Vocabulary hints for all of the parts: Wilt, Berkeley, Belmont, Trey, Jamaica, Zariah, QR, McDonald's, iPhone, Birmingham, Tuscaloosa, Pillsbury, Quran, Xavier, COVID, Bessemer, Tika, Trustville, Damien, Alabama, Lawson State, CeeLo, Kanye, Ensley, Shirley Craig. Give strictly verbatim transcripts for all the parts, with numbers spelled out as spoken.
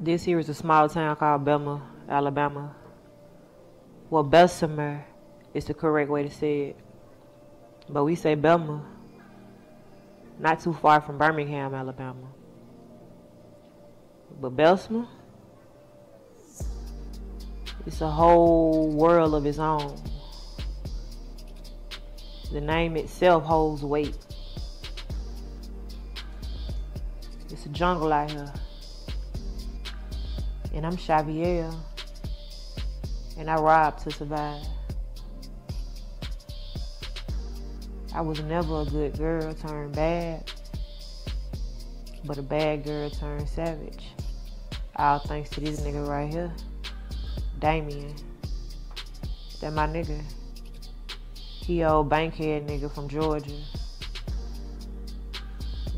This here is a small town called Belmont, Alabama. Well, Bessemer is the correct way to say it, but we say Belmont. Not too far from Birmingham, Alabama. But Bessemer, it's a whole world of its own. The name itself holds weight. It's a jungle out here. And I'm Xavier. And I robbed to survive. I was never a good girl turned bad, but a bad girl turned savage. All thanks to this nigga right here, Damien. That my nigga. He old bankhead nigga from Georgia.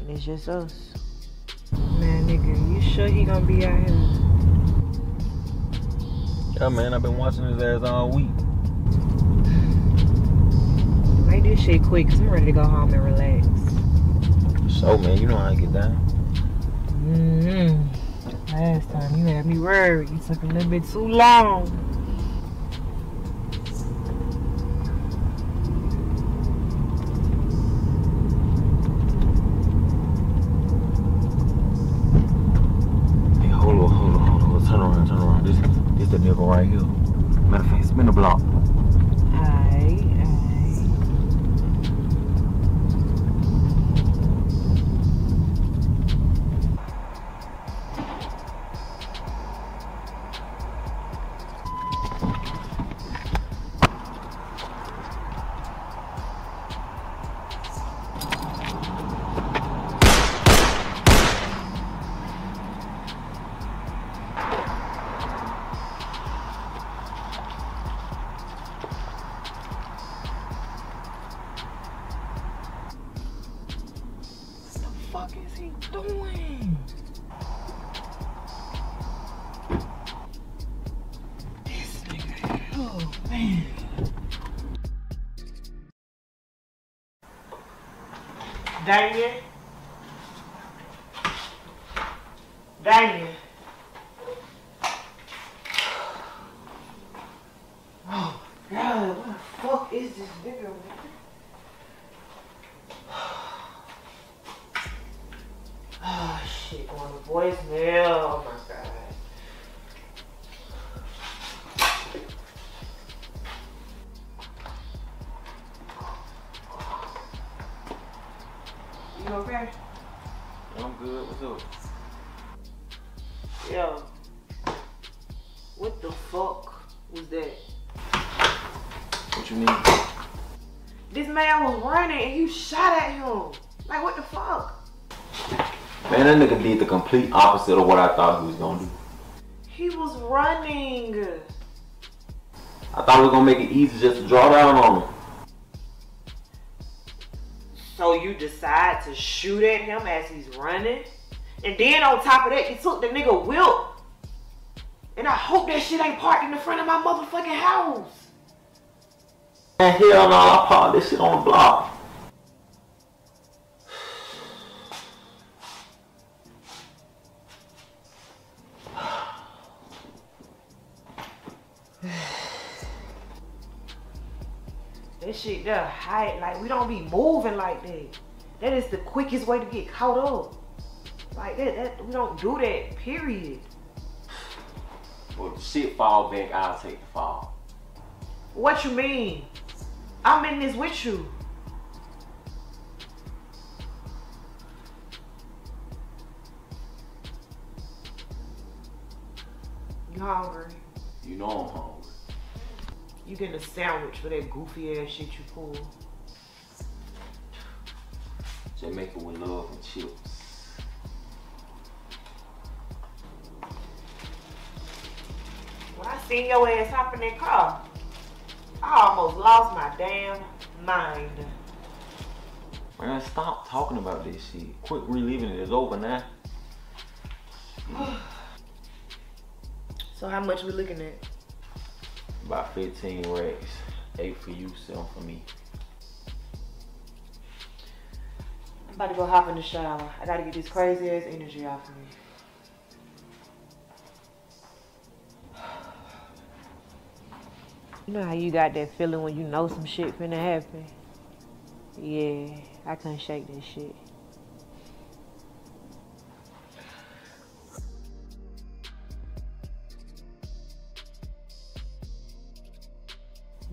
And it's just us. Man, nigga, you sure he gonna be out here? Yeah, man, I've been watching his ass all week. Make this shit quick, cause I'm ready to go home and relax. So, man, you know how I get down. Mm-hmm. Last time you had me worried. You took a little bit too long. Hey, hold on, hold on, hold on. Turn around, turn around. This, this the nigga right here. Matter of fact, spin the block. Damien, Damien. Oh my God, what the fuck is this nigga? Oh shit, on the voicemail. Oh my God. You okay? I'm good. What's up? Yo, what the fuck was that? What you mean? This man was running and you shot at him. Like, what the fuck? Man, that nigga did the complete opposite of what I thought he was gonna do. He was running. I thought we were gonna make it easy just to draw down on him. So you decide to shoot at him as he's running? And then on top of that, you took the nigga Wilt. And I hope that shit ain't parked in the front of my motherfucking house. Man, hell no, I parked this shit on the block. This shit there, hide, like we don't be moving like that. That is the quickest way to get caught up. Like that, that we don't do that, period. Well, if the shit fall back, I'll take the fall. What you mean? I'm in this with you. You hungry? You know I'm hungry. You getting a sandwich for that goofy ass shit you pulled. Jamaica with love and chips. When I seen your ass hop in that car, I almost lost my damn mind. Man, stop talking about this shit. Quit reliving it. It's over now. So how much we looking at? About fifteen racks, eight for you, seven for me. I'm about to go hop in the shower. I gotta get this crazy ass energy off of me. You know how you got that feeling when you know some shit finna happen? Yeah, I couldn't shake that shit.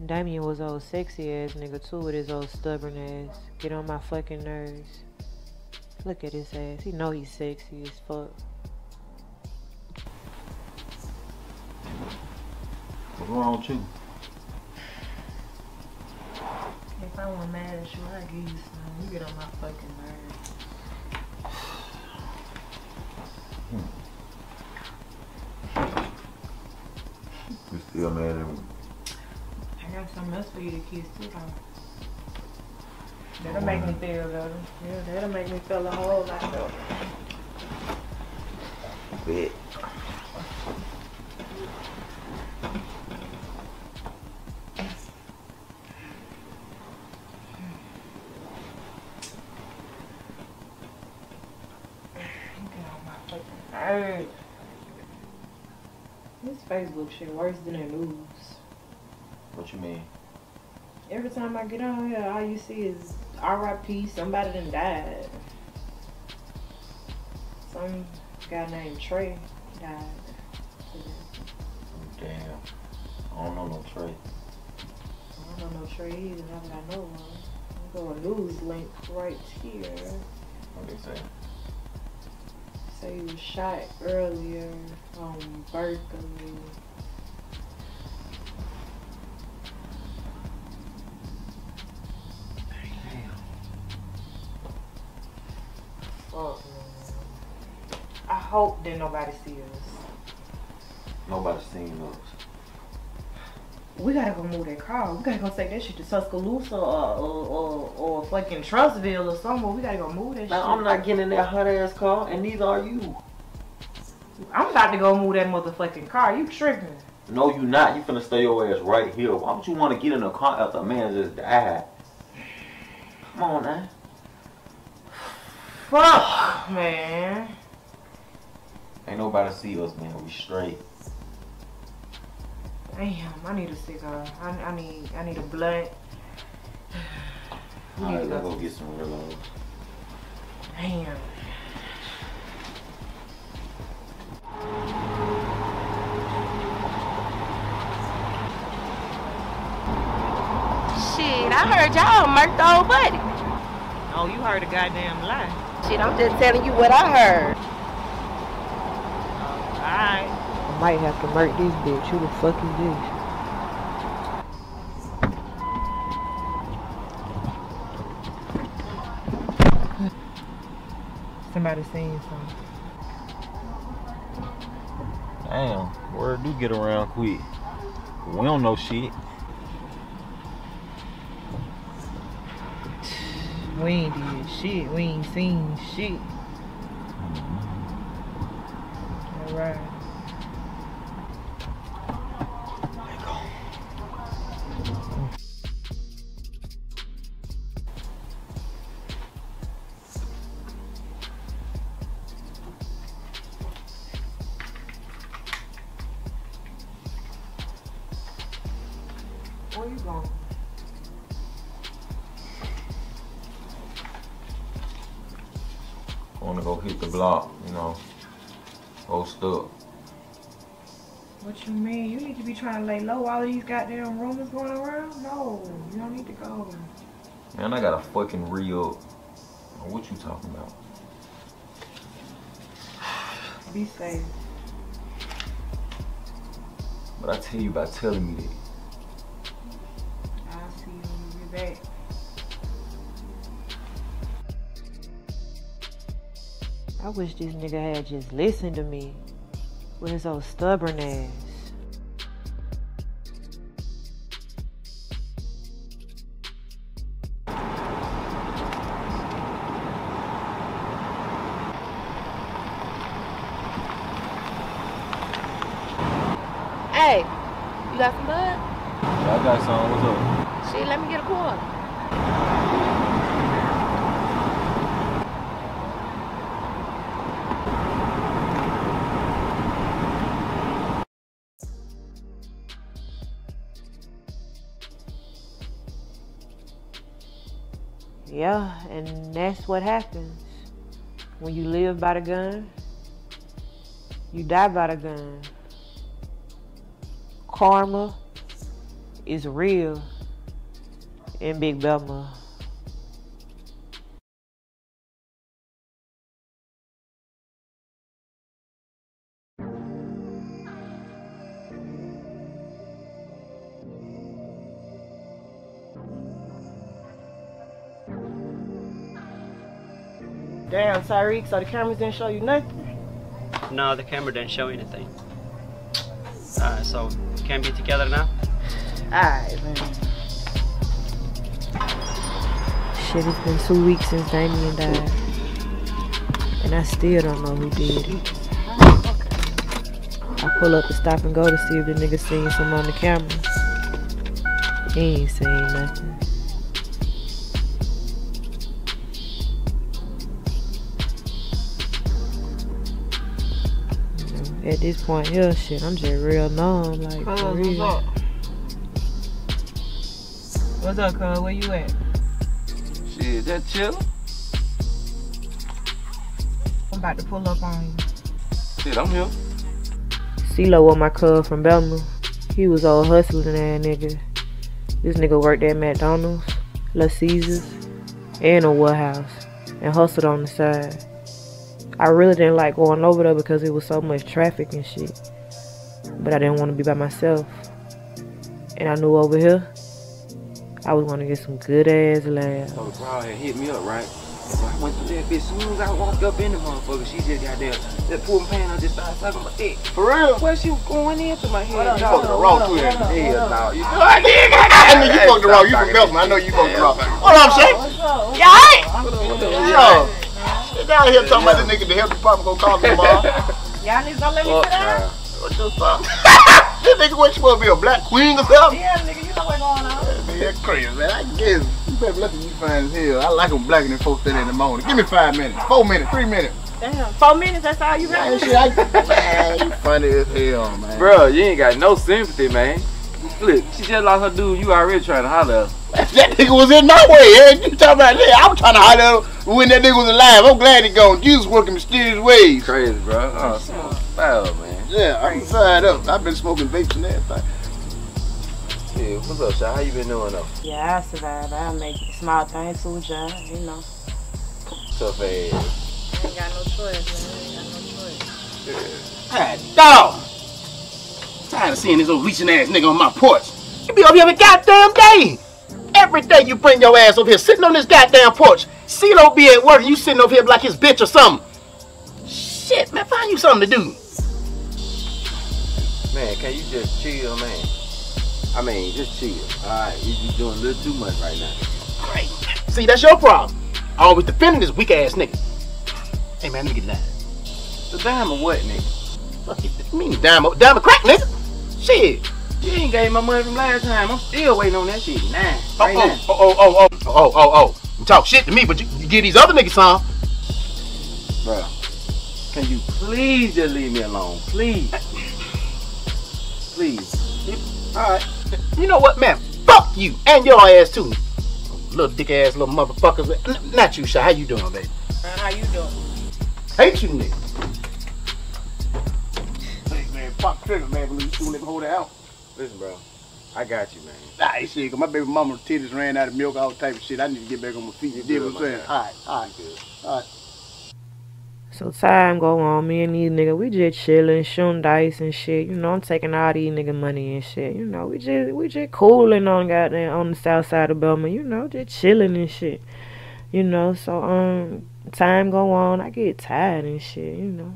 Damien was old sexy ass nigga too with his old stubborn ass. Get on my fucking nerves. Look at his ass. He know he's sexy as fuck. What's wrong with you? If I wasn't mad at you, I'd give you some. You get on my fucking nerves. Hmm. You still mad at me? I got something else for you to kiss too, though. That'll make me feel better. Yeah, that'll make me feel a whole lot better. Bitch. Facebook shit worse than the news. What you mean? Every time I get on here, all you see is R I P, somebody done died. Some guy named Trey died. Damn. I don't know no Trey. I don't know no Trey either. I don't know one. I'm going to news link right here. What they say? So he was shot earlier on Berkeley. Damn. Fuck, man. I hope that nobody sees us. Nobody seen us. We gotta go move that car. We gotta go take that shit to Tuscaloosa or, or, or, or fucking Trustville or somewhere. We gotta go move that now, shit. I'm not getting in that hot ass car, and neither are you. I'm about to go move that motherfucking car. You tripping. No, you not. You finna stay your ass right here. Why would you want to get in a car after a man just died? Come on, now. Fuck, man. Ain't nobody see us, man. We straight. Damn, I need a cigar. I, I need I need a blunt. Alright, let's go get some reload. Damn. Shit, I heard y'all murked the old buddy. Oh, you heard a goddamn lie. Shit, I'm just telling you what I heard. Oh, alright. Might have to murk this bitch. Who the fuck is this? Somebody saying something. Damn, word do get around quick. We don't know shit. We ain't did shit. We ain't seen shit. Alright. Where you going? I want to go hit the block, you know. Go stuff. What you mean? You need to be trying to lay low. All of these goddamn rumors going around? No, you don't need to go. Man, I got a fucking re-up. What you talking about? Be safe. But I tell you by telling me that. Back. I wish this nigga had just listened to me with his old stubborn ass. Hey, you got some bud? Yeah, I got some. What's up? Shit, let me get a quarter. Yeah, and that's what happens. When you live by the gun, you die by the gun. Karma is real in Big Belmont. Damn, Tyreek, so the cameras didn't show you nothing? No, the camera didn't show anything. Alright, so we can't be together now? Alright, man. Shit, it's been two weeks since Damien died. And I still don't know who did it. I pull up to stop and go to see if the nigga seen something on the camera. He ain't seen nothing. At this point here, shit, I'm just real numb, like, Cuz, for real. What's up? What's up, cuz? Where you at? Shit, that chill? I'm about to pull up on you. Shit, I'm here. CeeLo was my cuz from Belmont. He was old hustling that nigga. This nigga worked at McDonald's, La Caesar's, and a warehouse, and hustled on the side. I really didn't like going over there because it was so much traffic and shit. But I didn't want to be by myself. And I knew over here, I was going to get some good ass laughs. So the crowd had hit me up, right? So I went through that bitch. As soon as I walked up in the motherfucker, she just got there. That poor man, I just started sucking my dick. For real? Well, she was going into my head. You fucked the wrong twin. Hell no. You fucked the wrong. You from Belmont. I know you fucked the wrong. Hold on, Shane. You all right? Yo. Get down here talking about this nigga to help the department go call me tomorrow. Y'all niggas don't let me sit down? What the fuck? This nigga, what you want to be, a black queen or something? Yeah, nigga, you know what's going on. That nigga, that's crazy, man. I guess you better let me find as hell. I like them blacker than folks that in the morning. Give me five minutes, four minutes, three minutes. Damn, four minutes, that's all you got? Man, you funny as hell, man. Bro, you ain't got no sympathy, man. Look, she just lost her dude. You already trying to holler at her. That nigga was in my way, eh? You talking about that? I was trying to holler at her when that nigga was alive. I'm glad he gone. Jesus working mysterious ways. Crazy, bro. Oh, so foul, man. Yeah, I'm tied up. I've been smoking vapes and everything. Yeah, what's up, Sha? How you been doing, though? Yeah, I survived. I make small things to a job, you know. Tough ass. I ain't got no choice, man. I ain't got no choice. Yeah. Hey, dog! I'm tired of seeing this old reaching ass nigga on my porch. You be over here every goddamn day. Every day you bring your ass over here, sitting on this goddamn porch. CeeLo be at work and you sitting over here like his bitch or something. Shit, man, find you something to do. Man, can you just chill, man? I mean, just chill. Alright, you doing a little too much right now. Great. See, that's your problem. Always defending this weak ass nigga. Hey, man, let me get that. The dime or what, nigga? Fuck it, you mean dime or dime or crack, nigga? Shit, you ain't gave my money from last time. I'm still waiting on that shit. Nah. Right oh, now. oh, oh, oh, oh, oh, oh, oh. You talk shit to me, but you, you give these other niggas some. Bro, can you please just leave me alone? Please. Please. Yep. Alright. You know what, man? Fuck you and your ass too. Little dick ass little motherfuckers. N not you, Sha. How you doing, baby? Man, how you doing? Hate you, nigga. Fuck trigger, man, believe you soon they hold it out. Listen, bro, I got you, man. Nah, shit, cause my baby mama's titties ran out of milk, all type of shit. I need to get back on my feet. You did what I'm saying? All right, all right, good. All right. So time go on, me and these niggas, we just chilling, shooting dice and shit. You know, I'm taking all these nigga money and shit. You know, we just we just cooling on goddamn on the south side of Belmont. You know, just chilling and shit. You know, so um, time go on, I get tired and shit. You know.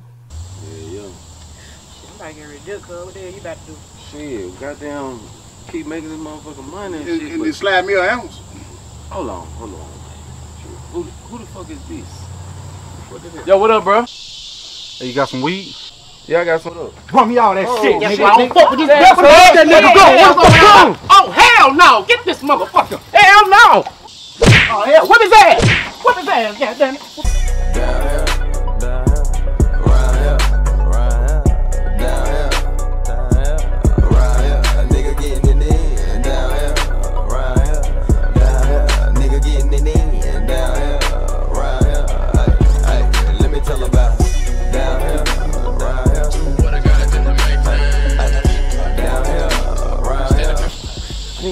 Yeah, yeah. I get rid of this, cuz. What the hell you about to do? Shit, goddamn, keep making this motherfucking money and it, shit. And they slide me an ounce. Hold on, hold on. Who, who the fuck is this? What is this? Yo, what up, bro? Hey, you got some weed? Yeah, I got some. What up? Bump me all that oh, shit, nigga. Shit, I don't fuck with this motherfucker. Let that nigga go. What's going on? Oh, hell no. Get this motherfucker. Hell no. Oh, hell. Whip his ass. Whip his ass. Yeah, damn it. Damn it. Down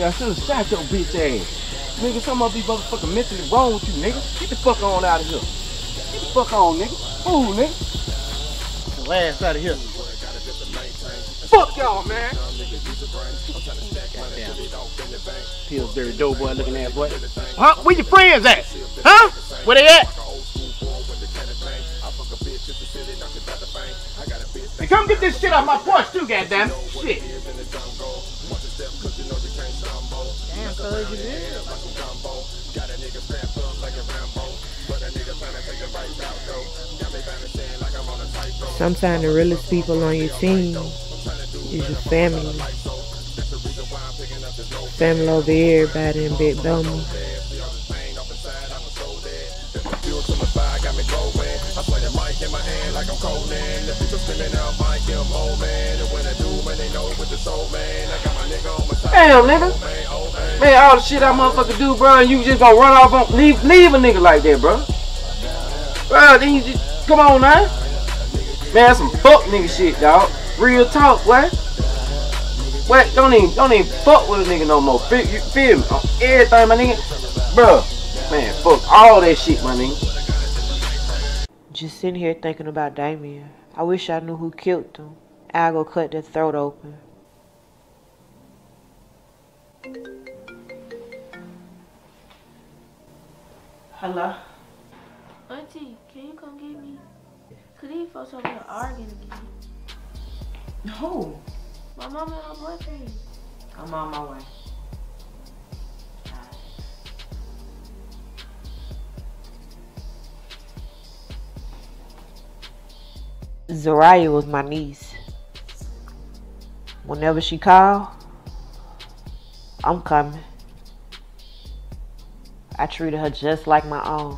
I should've shot your bitch ass. Nigga, some of these motherfucking mentally wrong with you, nigga. Get the fuck on out of here. Get the fuck on, nigga. Fool, nigga. Get the ass out of here. Fuck y'all, man. Pillsbury Doughboy looking ass boy. Huh? Where your friends at? Huh? Where they at? And come get this shit off my porch too, goddamn shit. Damn, so you did. Sometimes the realest people on your team is your family. Family over everybody in Big Belmont. Damn, nigga. Man, all the shit I motherfucker do, bro, and you just gonna run off on, leave, leave a nigga like that, bro. Bro, then you just, come on now. Man, that's some fuck nigga shit, dog. Real talk, what? What? Don't even, don't even fuck with a nigga no more. Feel, you feel me? On everything, my nigga. Bro, man, fuck all that shit, my nigga. Just sitting here thinking about Damien. I wish I knew who killed him. I'll go cut their throat open. Hello? Auntie, can you come get me? Cause these folks over here arguing again. Who? My mom and my boyfriend. I'm on my way. Zariah was my niece. Whenever she called, I'm coming. I treated her just like my own.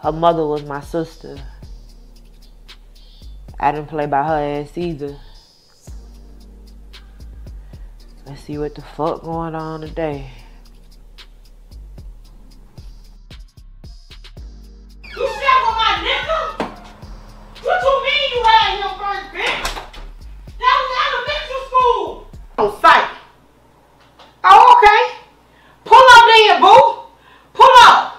Her mother was my sister. I didn't play by her ass either. Let's see what the fuck going on today. You slept with my nigga? What you mean you had him first, bitch? That was elementary school. On sight. Oh, okay. Pull up then, boo. Pull up.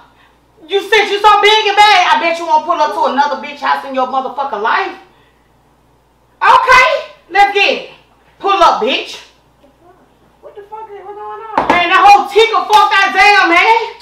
You said you so big and bad. I bet you won't pull up to another bitch house in your motherfucking life. Okay. Let's get it. Pull up, bitch. What the fuck is what's going on? Man, that whole Tika fucked out down, man.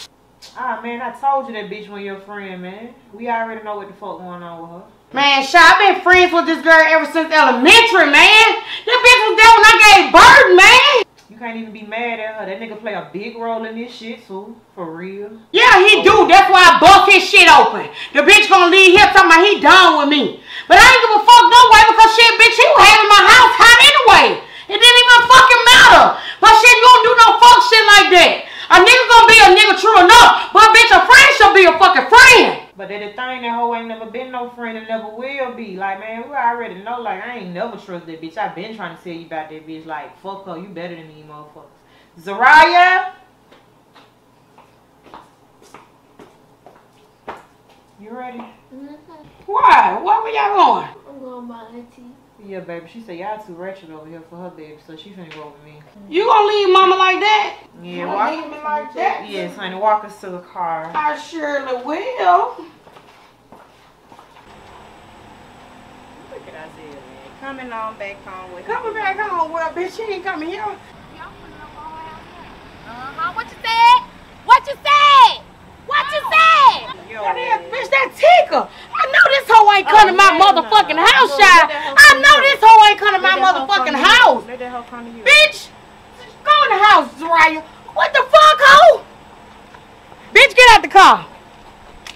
Ah, man, I told you that bitch was your friend, man. We already know what the fuck going on with her. Man, shit, I've been friends with this girl ever since elementary, man. That bitch was there when I gave birth, man. You can't even be mad at her. That nigga play a big role in this shit, too. For real. Yeah, he do. That's why I bust his shit open. The bitch gonna leave here talking about he done with me. But I ain't give a fuck no way because shit, bitch, you having my house hot anyway. It didn't even fucking matter. But shit, you don't do no fuck shit like that. A nigga gonna be a nigga true enough. But bitch, a friend should be a fucking friend. But that the thing, that hoe ain't never been no friend and never will be. Like, man, we already know, like, I ain't never trust that bitch. I've been trying to tell you about that bitch. Like, fuck her. You better than me, motherfuckers. Zariah! You ready? Mm-hmm. Why? Where were y'all going? I'm going by auntie. Yeah, baby. She said y'all too wretched over here for her, baby. So she finna go with me. Mm-hmm. You gonna leave mama like that? Yeah, walk leave me like that? Yes, honey. Walk us to the car. I surely will. Look at Isaiah, man. Coming on back home with Coming back home with her, bitch. She ain't coming here. Y'all putting up all out there. Uh-huh. What you said? What you said? What you said? Yo, that ass bitch, that Tika. I know this hoe ain't come oh, to my motherfucking no. house, child. I know this hoe ain't come to my motherfucking house. Let that hoe come to you. Bitch, go in the house, Zariah. What the fuck, hoe? Bitch, get out the car.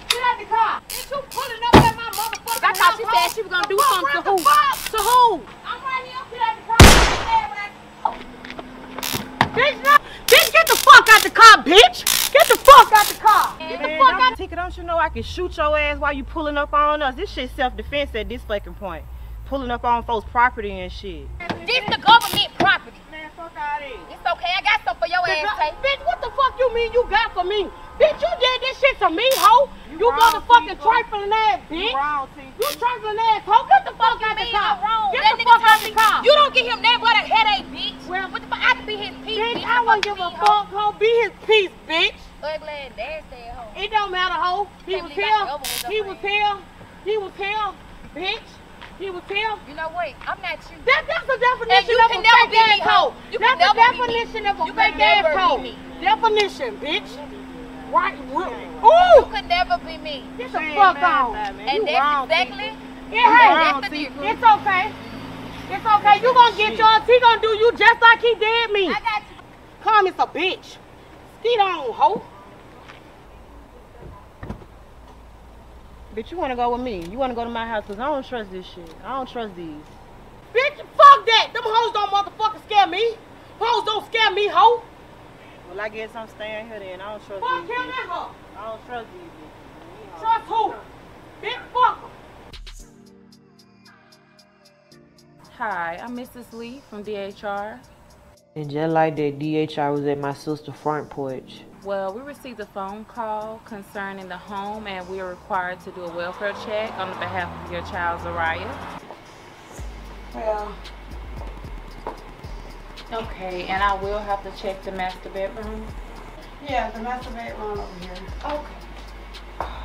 Get out the car. Bitch, you pulling up at my motherfucking house. I thought she said she was going to do something to who? To who? I'm right here. Get out the car. Bitch, no. Bitch, get the fuck out the car, bitch! Get the fuck out the car! Get the man, fuck out the car! Don't you know I can shoot your ass while you pulling up on us? This shit self-defense at this fucking point. Pulling up on folks' property and shit. This the government property. Man, fuck all this. It's okay, I got stuff for your ass, Tay. Bitch, what the fuck you mean you got for me? Bitch, you did this shit to me, hoe! You, you motherfucking trifling ass, bitch! You, you trifling ass, hoe! Get the fuck fuck out the car. Get that the fuck out the car. You don't give him that boy that headache, bitch. Well, what the fuck? I can be his piece, bitch. I won't give a fuck, ho. Be his piece, bitch. Ugly and nasty, ho. It don't matter, ho. He was hell. He was hell. He was hell, bitch. He was hell. You know what? I'm not you. That, that's the definition of a fake ass hoe. That's the definition of a fake ass hoe. Definition, bitch. Right, ooh! You could never be me. Get the fuck on. And that's exactly. Yeah, hey, it's okay. It's okay. You gonna get yours. He gonna do you just like he did me. I got you. Come, it's a bitch. Skeet on, ho. Bitch, you wanna go with me? You wanna go to my house? Cause I don't trust this shit. I don't trust these. Bitch, fuck that. Them hoes don't motherfucking scare me. Hoes don't scare me, ho. Well, I guess I'm staying here then. I don't trust fuck these him and her. I don't trust these bitches. Trust who? Big fucker. Hi, I'm Missus Lee from D H R. And just like that, D H R was at my sister's front porch. Well, we received a phone call concerning the home, and we are required to do a welfare check on behalf of your child, Zariah. Well. Okay, and I will have to check the master bedroom? Yeah, the master bedroom over here. Okay.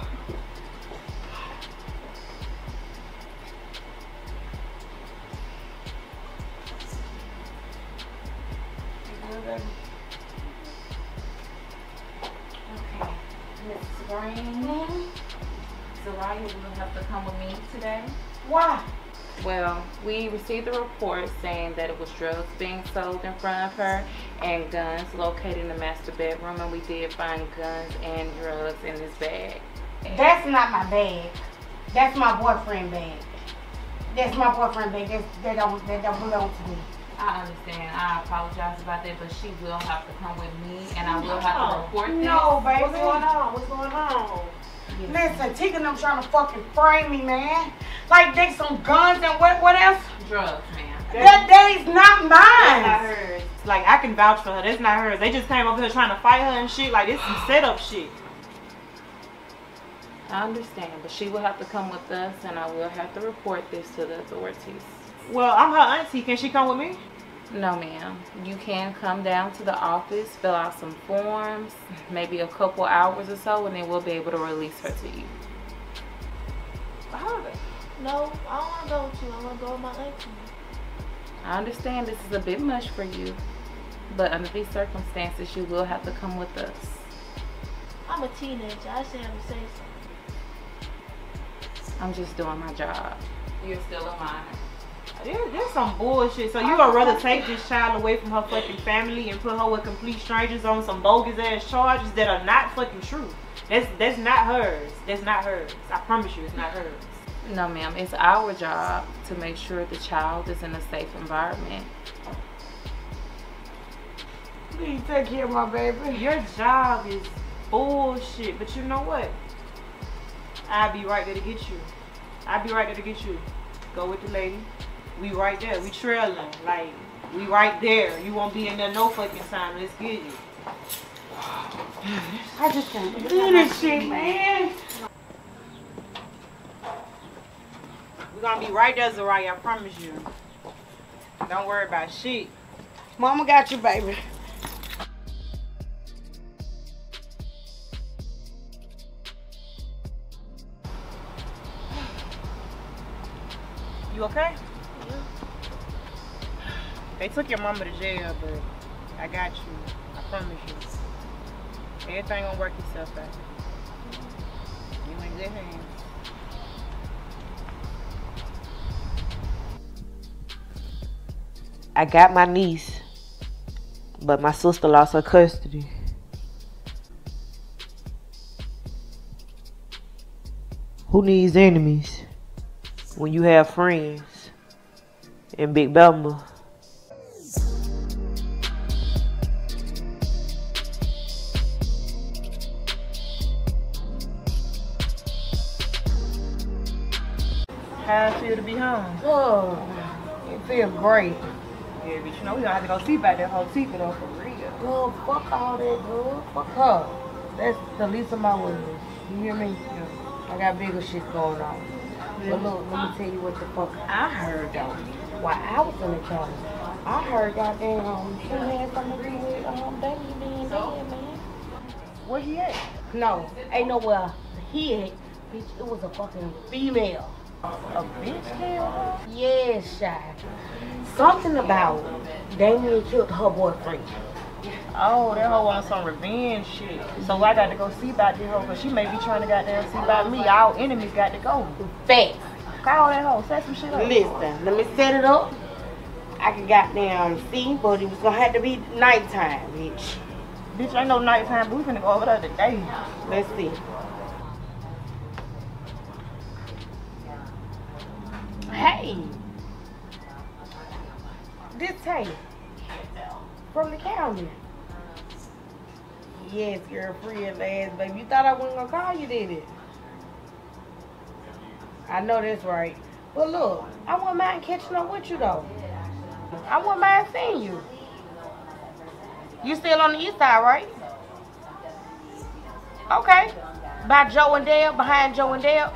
You good, baby? Okay, Miss Green, Zariah will have to come with me today. Why? Well, we received a report saying that it was drugs being sold in front of her and guns located in the master bedroom, and we did find guns and drugs in this bag. That's not my bag. That's my boyfriend's bag. That's my boyfriend's bag. That's, that, don't, that don't belong to me. I understand. I apologize about that, but she will have to come with me, and I will have to report this. No, baby. What's going on? What's going on? Yes. Listen, Tika and them trying to fucking frame me, man. Like they some guns and what what else? Drugs, man. That that is not mine. That's not hers. Like I can vouch for her. That's not hers. They just came over here trying to fight her and shit. Like it's some setup shit. I understand, but she will have to come with us, and I will have to report this to the authorities. Well, I'm her auntie. Can she come with me? No, ma'am. You can come down to the office, fill out some forms, maybe a couple hours or so, and then we'll be able to release her to you. How? No, I don't want to go with you. I want to go with my auntie. I understand this is a bit much for you, but under these circumstances, you will have to come with us. I'm a teenager. I should have to say something. I'm just doing my job. You're still a minor. There, there's some bullshit. So you gonna rather take this child away from her fucking family and put her with complete strangers on some bogus ass charges that are not fucking true. That's that's not hers. That's not hers. I promise you, it's not hers. No, ma'am. It's our job to make sure the child is in a safe environment. Please take care of my baby. Your job is bullshit. But you know what? I'll be right there to get you. I'll be right there to get you. Go with the lady. We right there. We trailing. Like, we right there. You won't be in there no fucking time. Let's get you. I just can't do this shit, man. We're gonna be right there, Zariah. I promise you. Don't worry about shit. Mama got you, baby. You okay? They took your mama to jail, but I got you. I promise you. Everything gonna work itself out. You in good hands. I got my niece, but my sister lost her custody. Who needs enemies when you have friends in Big Belmont? How I feel to be home. Oh, it feels great. Yeah, but you know we don't have to go sleep out that whole Tika though, for real. Girl, fuck all that, girl. Fuck her. That's the least of my worries. You hear me? Yeah. I got bigger shit going on. But look, let me tell you what the fuck I heard though. While I was in the car, I heard goddamn um, two hands from the room with um, Damien being dead, man. Where he at? No, ain't nowhere he at. Bitch, it was a fucking female. A bitch killed? Yes, shy. Something about Damien killed her boyfriend. Oh, that hoe wants some revenge shit. So I got to go see about this hoe, because she may be trying to goddamn see about me. Our enemies got to go. Facts. Call that hoe. Set some shit up. Listen, let me set it up. I can goddamn see, but it was going to have to be nighttime, bitch. Bitch, ain't no nighttime, but we finna go over there today. Let's see. Hey, this tape from the county. Yes, girlfriend, ass baby. You thought I wasn't gonna call you, did it? I know that's right. But look, I wouldn't mind catching up with you though. I wouldn't mind seeing you. You still on the east side, right? Okay. By Joe and Dale, behind Joe and Dale.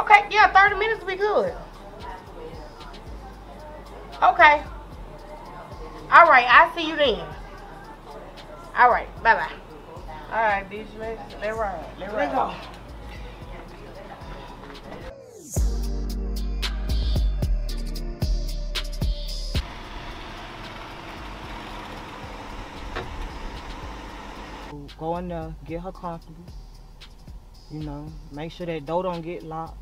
Okay, yeah, thirty minutes will be good. Okay. All right, I'll see you then. All right, bye-bye. All right, bitch, let's let's ride. Let's ride. Let's go. Go in there, get her comfortable. You know, make sure that door don't get locked.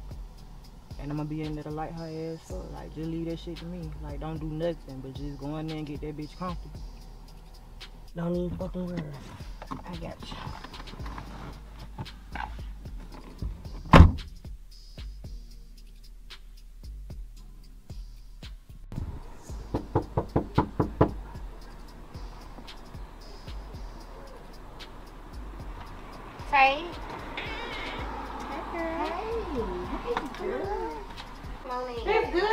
And I'm gonna be in there to light her ass up. Like, just leave that shit to me. Like, don't do nothing, but just go in there and get that bitch comfortable. Don't even fucking worry. I got you. Hey. That's good.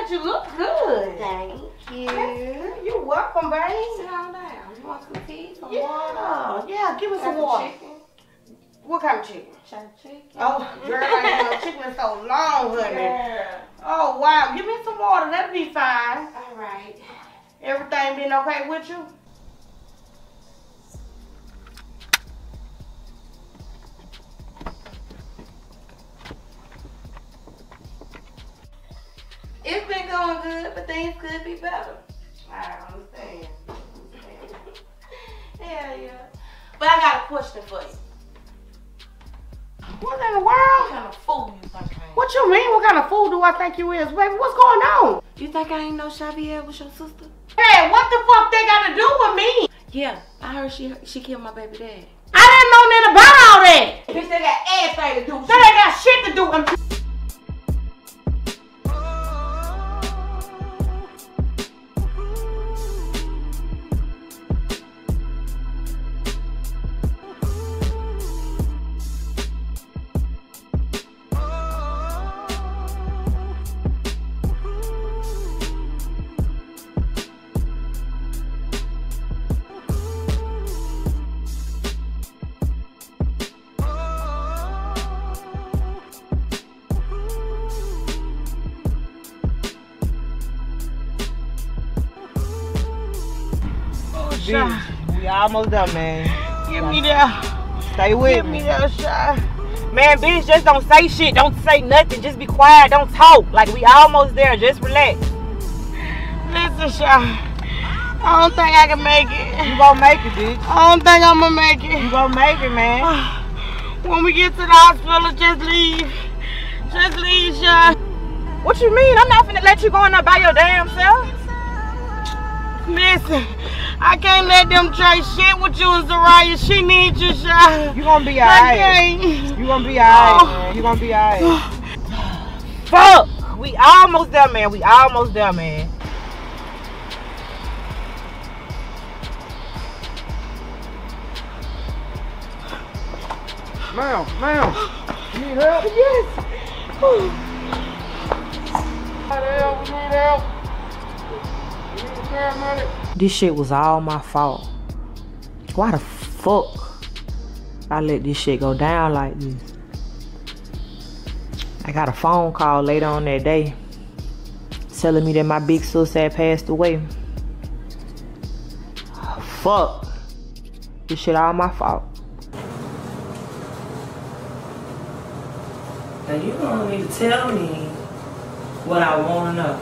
You look good. Thank you. That's, you're welcome, babe. Sit down. You want some tea? Some yeah. water? Yeah, give us some water. Chicken? What kind of chicken? Chopped chicken. Oh, girl, I ain't had no chicken in so long, honey. Yeah. Oh, wow. Give me some water. That'll be fine. All right. Everything been okay with you? It's been going good, but things could be better. I understand. I understand. Hell yeah. But I got a question for you. What in the world? What kind of fool you think I am? What you mean? What kind of fool do I think you is, baby? What's going on? You think I ain't no Xavier with your sister? Hey, what the fuck they got to do with me? Yeah, I heard she she killed my baby dad. I didn't know nothing about all that. Bitch, they got everything to do. They ain't got shit to do. I'm We almost done, man. Give me that. Stay with Give me. Give me that shot. Man, bitch, just don't say shit. Don't say nothing. Just be quiet. Don't talk. Like, we almost there. Just relax. Listen, Sha. I don't think I can make it. You gonna make it, bitch. I don't think I'm gonna make it. You gonna make it, man. When we get to the hospital, just leave. Just leave, Sha. What you mean? I'm not finna let you go in there by your damn self. Listen. I can't let them try shit with you and Zariah. She needs you, Sha. You gonna be alright. You gonna be alright, man. You gonna be alright. Fuck! We almost there, man. We almost there, man. Ma'am, ma'am. You need help? Yes. How the hell we need help? We need care money. This shit was all my fault. Why the fuck I let this shit go down like this? I got a phone call later on that day telling me that my big sister had passed away. Fuck. This shit all my fault. Now you don't need to tell me what I want to know.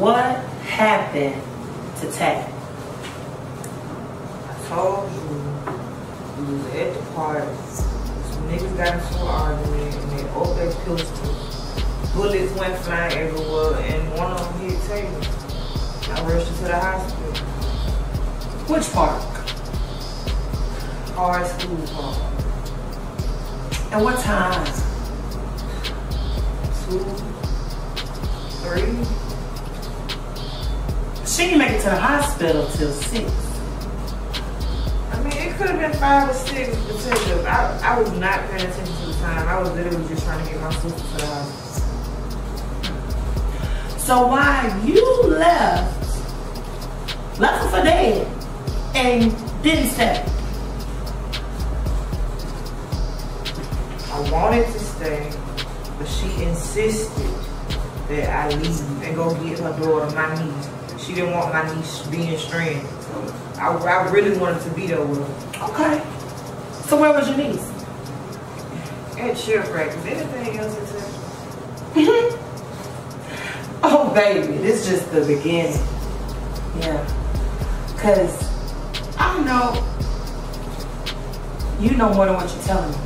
What happened to Tab? I told you we was at the party. Some niggas got into an argument and they opened their pistols. Bullets went flying everywhere and one of them hit Taylor. I rushed her to the hospital. Which park? Hard school park. And what time? Two, three. She didn't make it to the hospital till six. I mean, it could have been five or six, but I, I was not paying attention to the time. I was literally just trying to get my sister to the hospital. So why you left, left her for dead, and didn't stay? I wanted to stay, but she insisted that I leave and go get her daughter, my niece. She didn't want my niece being stranded. So I, I really wanted to be there with her. Okay. So where was your niece? At Shirley Craig. Is anything else except? Oh, baby, this is just the beginning. Yeah. Because I don't know, you know more than what you're telling me.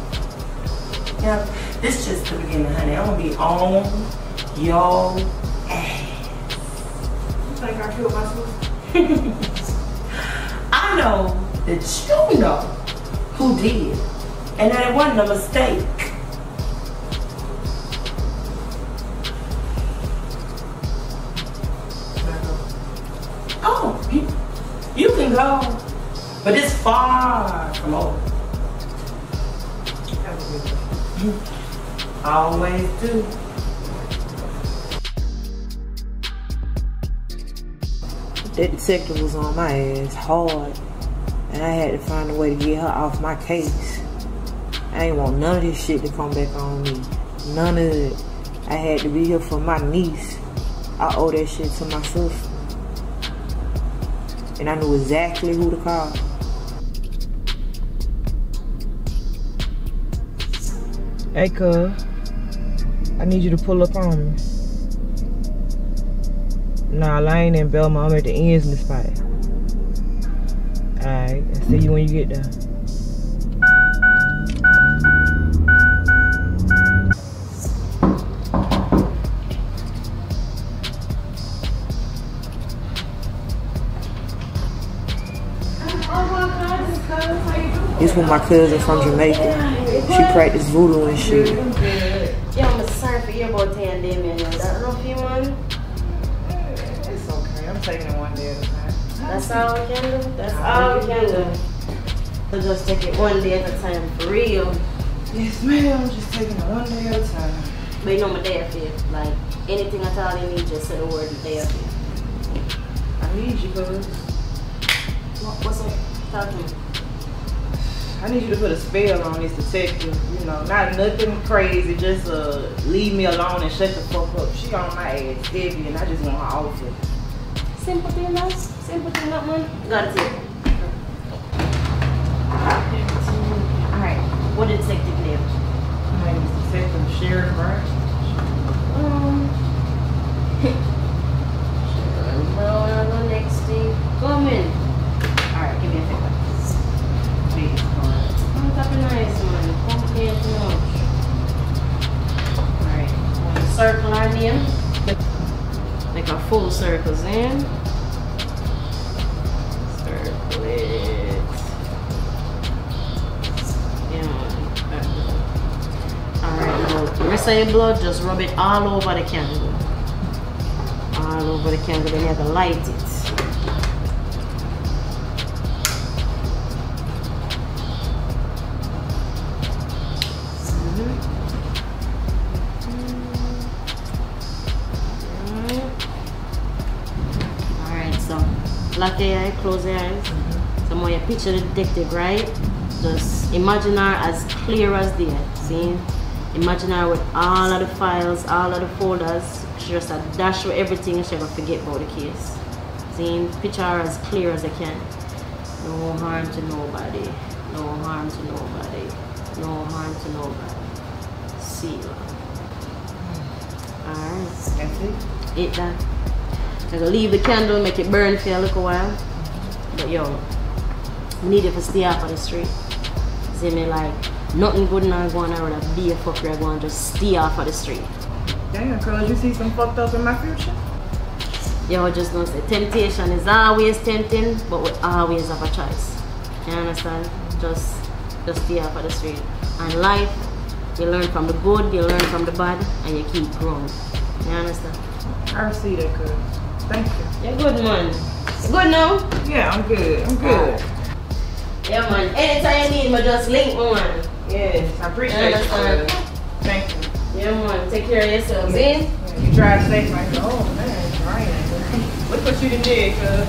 Yeah, this is just the beginning, honey. I'm gonna be on your ass. You think I killed my sister? I know that you know who did, and that it wasn't a mistake. Oh, you, you can go, but it's far from over. I always do. That detective was on my ass hard, and I had to find a way to get her off my case. I ain't want none of this shit to come back on me. None of it. I had to be here for my niece. I owe that shit to my sister. And I knew exactly who to call. Hey, cuz, I need you to pull up on me. Nah, I ain't in Belmont. I'm at the Ensley spot. Alright, I'll see you when you get there. This was my cousin from Jamaica. She practiced voodoo and shit. Yeah, I'm a sign for your boy Tan Damien. Is that rough you want? It's okay. I'm taking it one day at a time. That's all we can do? That's all we can do. So just take it one day at a time, for real. Yes, ma'am. I'm just taking it one day at a time. But you know my day up here. Like, anything I tell you need, just say the word the day up here. I need you, cuz. What, what's up? Talk to me. I need you to put a spell on this detective, you know, not nothing crazy, just uh, leave me alone and shut the fuck up. She on my ass heavy and I just want her off it. Simple thing, though. Simple thing, not money. Got it. Alright, what detective name? My name is Detective Shirley Craig. Um, Shirley, no, no, next thing. Come in. Alright, give me a second. That's a nice one. Don't care too much. Alright, I'm gonna circle on in. Make our full circles in. Circle it. Yeah. Alright, now rest of your blood, just rub it all over the candle. All over the candle, then you have to light it. Lock your eye, close your eyes. Mm-hmm. So when you picture the detective, right? Just imagine her as clear as day. See? Imagine her with all of the files, all of the folders. She just a dash with everything and she ever forget about the case. Seeing picture as clear as I can. No harm to nobody. No harm to nobody. No harm to nobody. See you. Alright. That's it? Eat that. I'm gonna leave the candle, make it burn for a little while. But yo, we need it to stay off of the street. See me like, nothing good now going on with a be a fucker going to just stay off of the street. Damn, cause you see some fucked up in my future? Yo, just know that temptation is always tempting, but we always have a choice. You understand? Just, just stay off of the street. And life, you learn from the good, you learn from the bad, and you keep growing. You understand? I receive that, cuz. Thank you. You're good, man. You good now? Yeah, I'm good. I'm good. Yeah, man. Anytime you need me, just link me, man. Yes, I appreciate you. Thank you. Yeah, man. Take care of yourself, yeah. See? Yeah, you try to save my soul. Oh, man, Ryan. Look what you done did, cuz.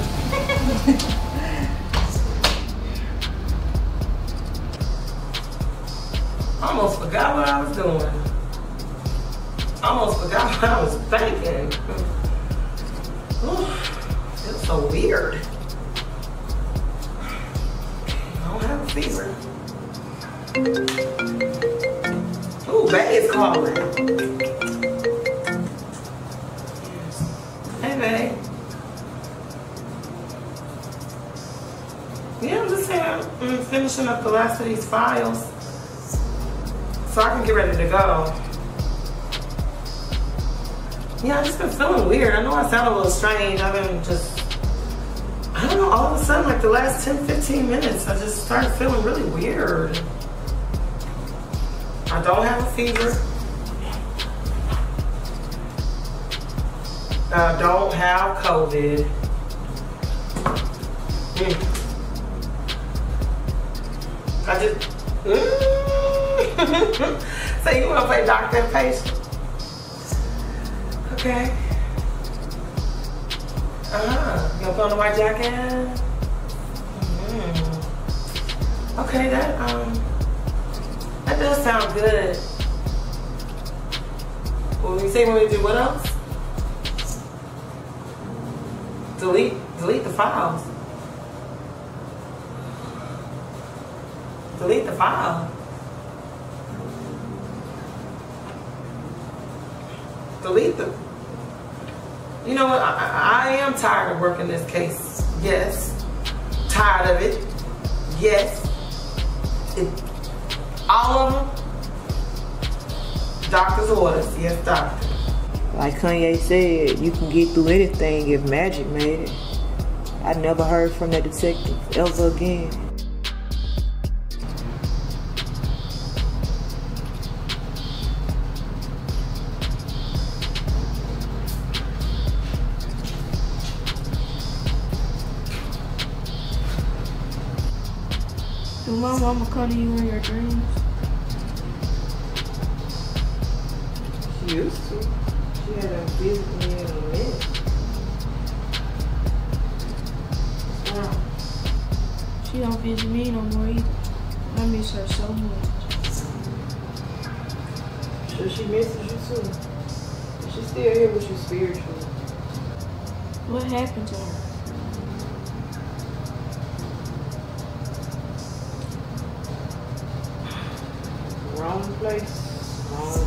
Almost forgot what I was doing. Almost forgot what I was thinking. It's so weird. I don't have a fever. Ooh, babe's calling. Hey, babe. Yeah, I'm just here. I'm finishing up the last of these files, so I can get ready to go. Yeah, I've just been feeling weird. I know I sound a little strange. I've been just, I don't know, all of a sudden, like the last ten, fifteen minutes, I just started feeling really weird. I don't have a fever. I don't have COVID. Mm. I just, mm. So you want to play doctor and patient? Okay. Uh-huh. You gonna put on the white jacket? Mm-hmm. Okay, that um that does sound good. Well, you say when we do what else? Delete delete the files. Delete the file. Delete the You know what, I, I am tired of working this case, yes. Tired of it, yes. It, all of them, doctor's orders, yes doctor. Like Kanye said, you can get through anything if magic made it. I never heard from that detective ever again. My mama called you in your dreams. She used to. She had a visit me in a minute. Wow. She don't visit me no more either. I miss her so much. So she misses you too. She's still here with you spiritually. What happened to her? Wrong place, wrong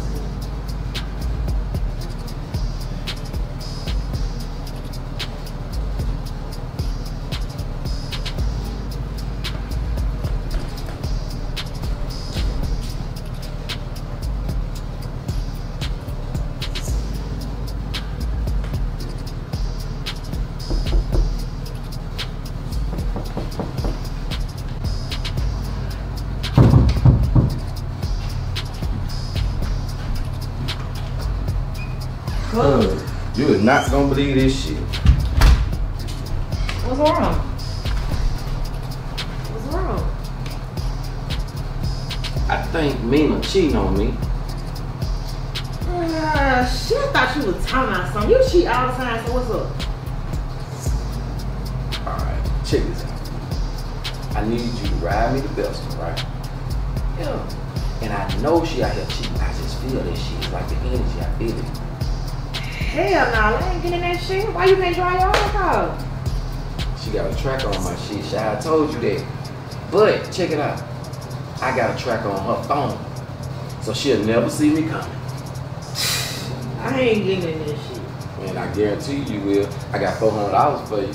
Not gonna believe this shit. What's wrong? What's wrong? I think Mina cheating on me. Uh, shit, I thought you was talking about something. You cheat all the time, so what's up? Alright, check this out. I need you to ride me to Bessemer, right? Yeah. And I know she out here cheating. I just feel that shit. Like the energy, I feel it. Hell no, I ain't getting that shit. Why you can't dry your alcohol? She got a track on my shit. I told you that. But check it out. I got a track on her phone. So she'll never see me coming. I ain't getting in this shit. And I guarantee you will. I got four hundred dollars for you.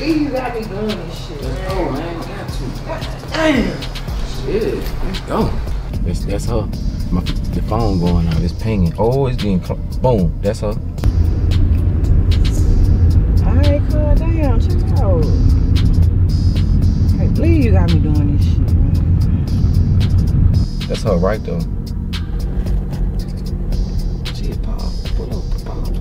You got me doing this shit. Oh man, I got to. Damn. Shit, let's go. That's, that's her. My, the phone going out. It's pinging. Oh, it's getting cl boom. That's her. All right, cool. Damn, check it out. I can't believe you got me doing this shit, man. That's her right though. Shit, pop, pull up, pop, pop.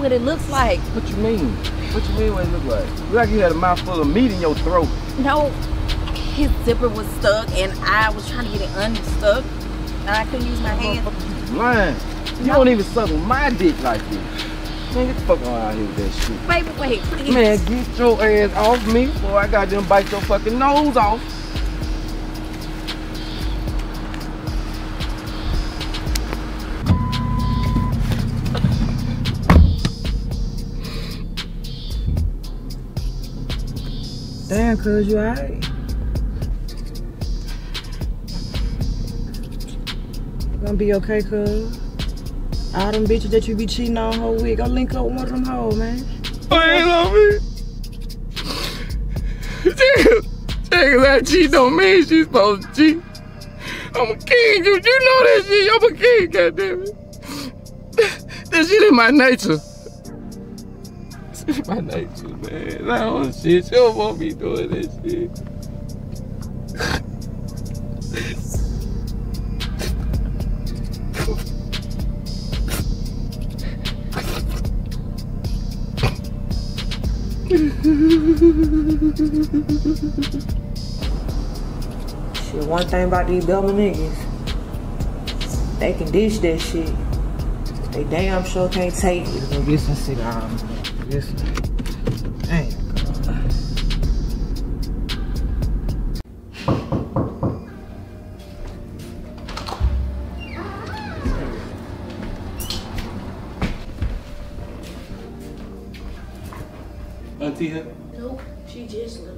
What it looks like. What you mean? What you mean what it look like? It look like you had a mouthful of meat in your throat. No, his zipper was stuck and I was trying to get it unstuck and I couldn't use my hands. You lying. You no. don't even suck on my dick like this. Man, get the fuck on out of here with that shit. Baby, wait, please. Man, get your ass off me before I got them bite your fucking nose off. Damn, cuz you alright? Gonna be okay, cuz. All them bitches that you be cheating on whole week, go link up with one of them hoes, man. I ain't love me. Damn, damn, cause I cheat don't mean she's supposed to cheat. I'm a king, you, you know that shit, I'm a king, goddammit. That shit is my nature. My nature, man. I don't shit. You don't want me doing that shit. Shit, one thing about these Belmont niggas, they can dish that shit. They damn sure can't take it. Go get some cigars. This dang God. Auntie here? Nope, she just left.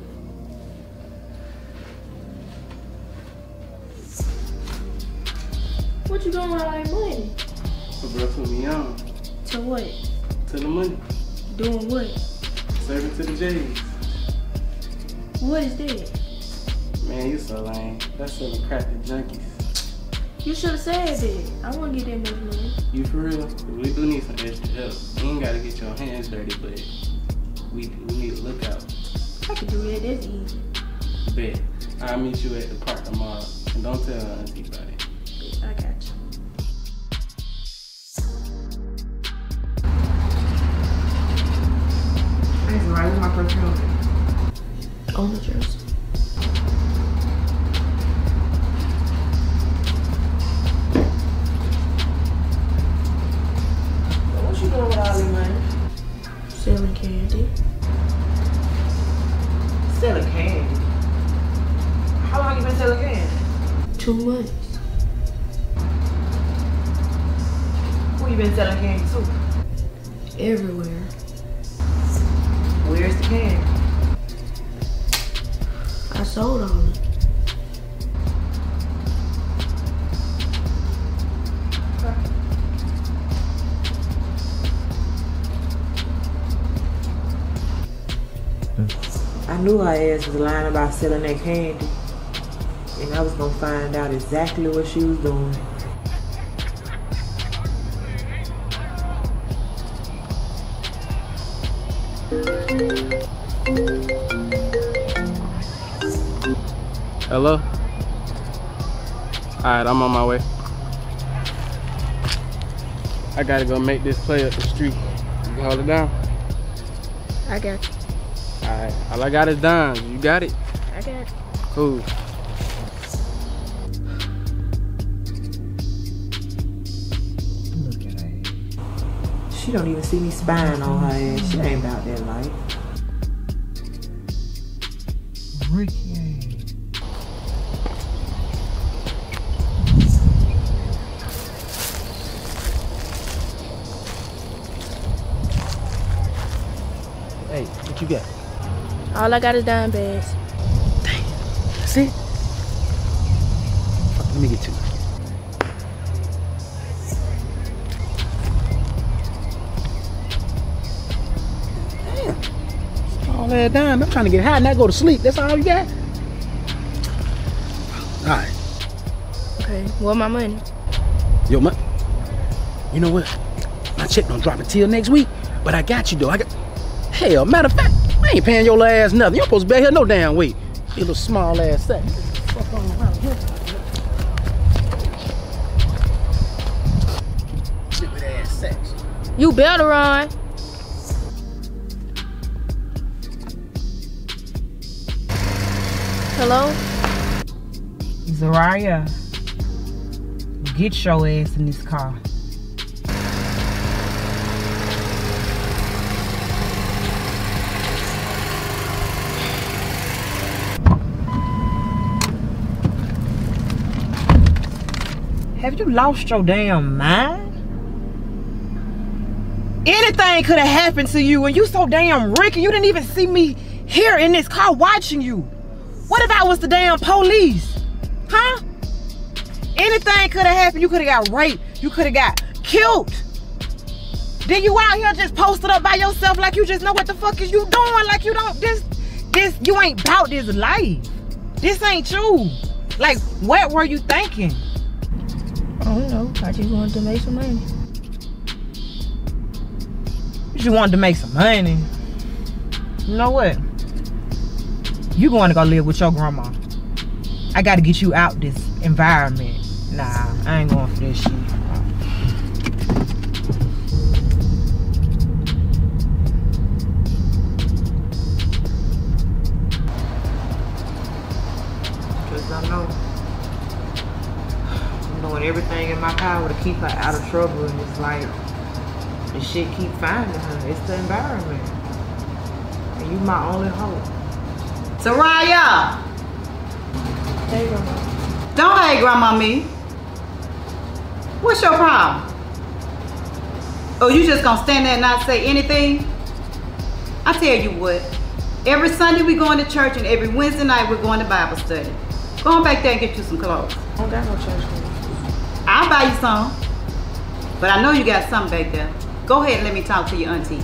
What you doing with all that money? My girl took me on. To what? To the money. Doing what? Serving to the J's. What is that? Man, you so lame. That's selling crap to junkies. You should have said that. I want to get that much money. You for real? We do need some extra help. You ain't got to get your hands dirty, but we, we need to look out. I can do that. That's easy. Bet. I'll meet you at the park tomorrow. And don't tell auntie about it. Bet. I got you. Right with my perfume. On the dress. What you doing with all your money? Selling candy. Selling candy? How long you been selling candy? Two months. Who you been selling candy to? Everywhere. Where's the can? I sold all of it. I knew her ass was lying about selling that candy. and I was gonna find out exactly what she was doing. Hello? Alright, I'm on my way. I gotta go make this play up the street. You can hold it down. I got you. Alright, all I got is dimes. You got it? I got it. Cool. Look at her. She don't even see me spying on her ass. She ain't about that life. Ricky. Hey, what you got? All I got is dime bags. Damn, that's it? Fuck, let me get two. Damn, all that dime. I'm trying to get high and not go to sleep. That's all you got? All right. Okay, where's my money? Yo, my, you know what? My check don't drop until next week, but I got you though. I got. Hell, matter of fact, I ain't paying your ass nothing. You're supposed to be here no damn weight. You little small ass sack. Fuck on around here. Stupid ass sacks. You better run. Hello? Zariah, get your ass in this car. Have you lost your damn mind? Anything could have happened to you, and you so damn Ricky, you didn't even see me here in this car watching you. What if I was the damn police? Huh? Anything could have happened. You could have got raped. You could have got killed. Then you out here just posted up by yourself like you just know what the fuck is you doing, like you don't, this, this, you ain't about this life. This ain't you. Like, what were you thinking? I don't know, I just wanted to make some money. You just wanted to make some money. You know what? You going to go live with your grandma. I gotta get you out this environment. Nah, I ain't going for this shit. Cause I know. Doing everything in my power to keep her out of trouble, and it's like the shit keep finding her. It's the environment, and you my only hope. Zariah, hey grandma. Don't hey grandma me. What's your problem? Oh, you just gonna stand there and not say anything? I tell you what. Every Sunday we going to church, and every Wednesday night we're going to Bible study. Go on back there and get you some clothes. I don't got no church clothes. I'll buy you some, but I know you got something back there. Go ahead and let me talk to your auntie.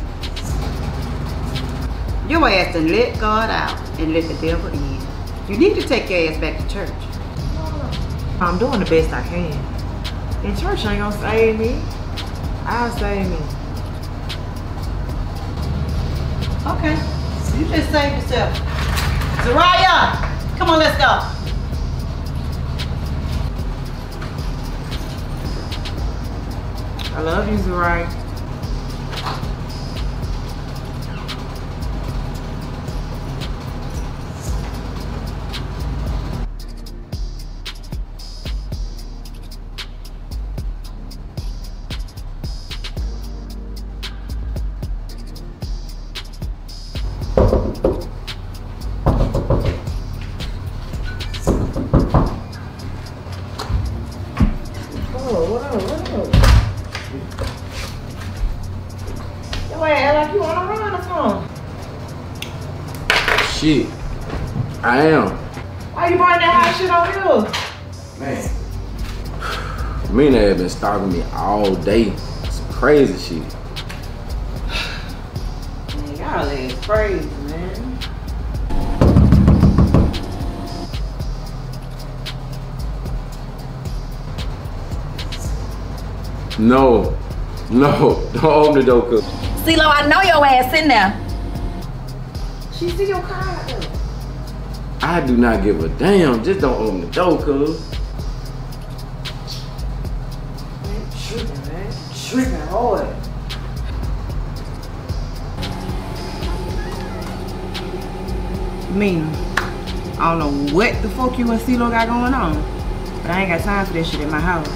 Your ass done let God out and let the devil in. You need to take your ass back to church. I'm doing the best I can. And church ain't gonna save me. I'll save me. Okay, you just saved yourself. Zariah, come on, let's go. I love you, Zariah. Oh, wow, wow. Shit, I am. Why you bring that hot shit on you? Man, Mina have been stalking me all day. It's crazy shit. Man, y'all is crazy, man. No, no, don't open the door, cuz. CeeLo, I know your ass in there. She see your car. I do not give a damn. Just don't open the door, cuz. Tripping, man. Tripping hard. Mina, I don't know what the fuck you and CeeLo got going on, but I ain't got time for that shit at my house.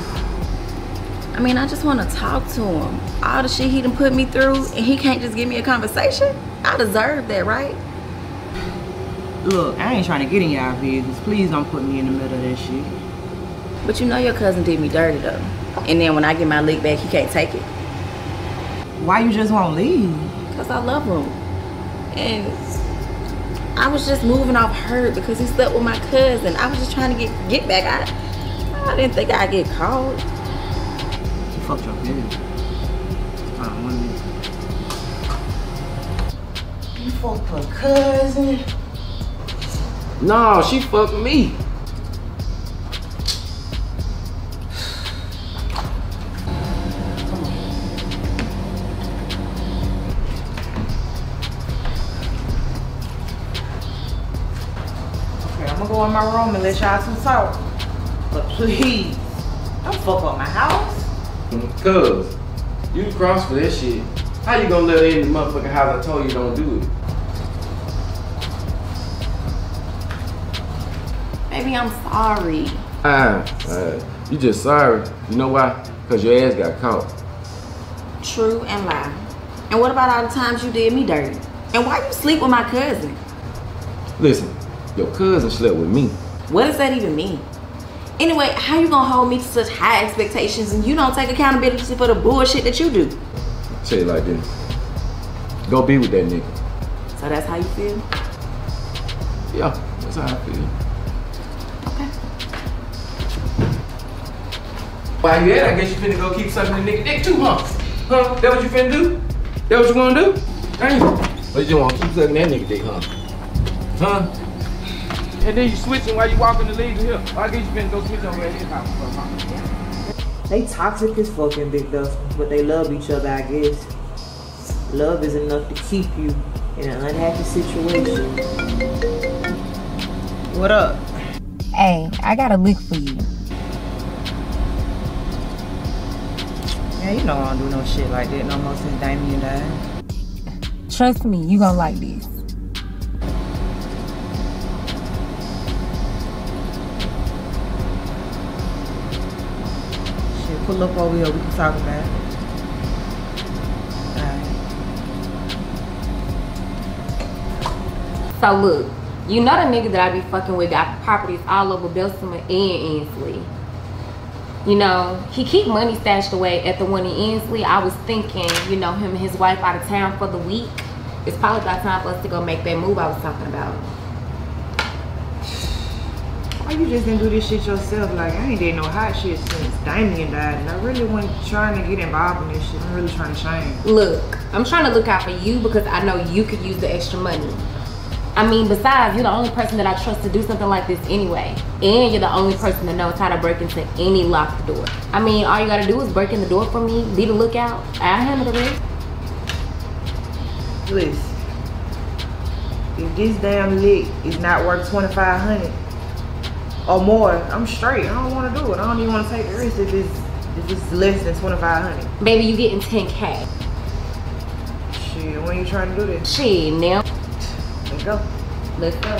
I mean, I just want to talk to him. All the shit he done put me through, and he can't just give me a conversation? I deserve that, right? Look, I ain't trying to get in y'all business. Please don't put me in the middle of that shit. But you know your cousin did me dirty, though. And then when I get my lick back, he can't take it. Why you just won't leave? Because I love him. And I was just moving off hurt because he slept with my cousin. I was just trying to get get back. I, I didn't think I'd get caught. He fucked your cousin. I don't want to. You fucked her cousin? No, she fucked me. In my room and let y'all some talk. But please, don't fuck up my house. Cuz, you cross for that shit. How you gonna let in the motherfucking house I told you don't do it? Baby, I'm sorry. Ah, uh, you just sorry. You know why? Cause your ass got caught. True and lie. And what about all the times you did me dirty? And why you sleep with my cousin? Listen. Your cousin slept with me. What does that even mean? Anyway, how you gonna hold me to such high expectations and you don't take accountability for the bullshit that you do? I'll tell you like this. Go be with that nigga. So that's how you feel? Yeah, that's how I feel. Okay. Why you at? I guess you finna go keep sucking the nigga dick too, huh? Huh? That what you finna do? That what you wanna do? Damn. But you just wanna keep sucking that nigga dick, huh? Huh? And then you switching while you walking the league here. I guess you been go switch over at his house. They toxic as fucking big dust, but they love each other, I guess. Love is enough to keep you in an unhappy situation. What up? Hey, I got a lick for you. Yeah, you know I don't do no shit like that no more since Damien died. Trust me, you gonna like this. Pull up over here, we can talk about it. Alright. So look, you know the nigga that I be fucking with got properties all over Bessemer and Ensley. You know, he keep money stashed away at the one in Ensley. I was thinking, you know, him and his wife out of town for the week. It's probably about time for us to go make that move I was talking about. Why you just didn't do this shit yourself? Like, I ain't did no hot shit since Damien died, and I really wasn't trying to get involved in this shit. I'm really trying to change. Look, I'm trying to look out for you because I know you could use the extra money. I mean, besides, you're the only person that I trust to do something like this anyway. And you're the only person that knows how to break into any locked door. I mean, all you gotta do is break in the door for me, be the lookout, I'll handle the rest. Listen, if this damn lick is not worth twenty-five hundred dollars, or more, I'm straight. I don't want to do it. I don't even want to take the risk if it's, if it's less than twenty-five hundred dollars. Baby, you getting ten K. Shit, when you trying to do this? Shit, now. Let's go. Let's go.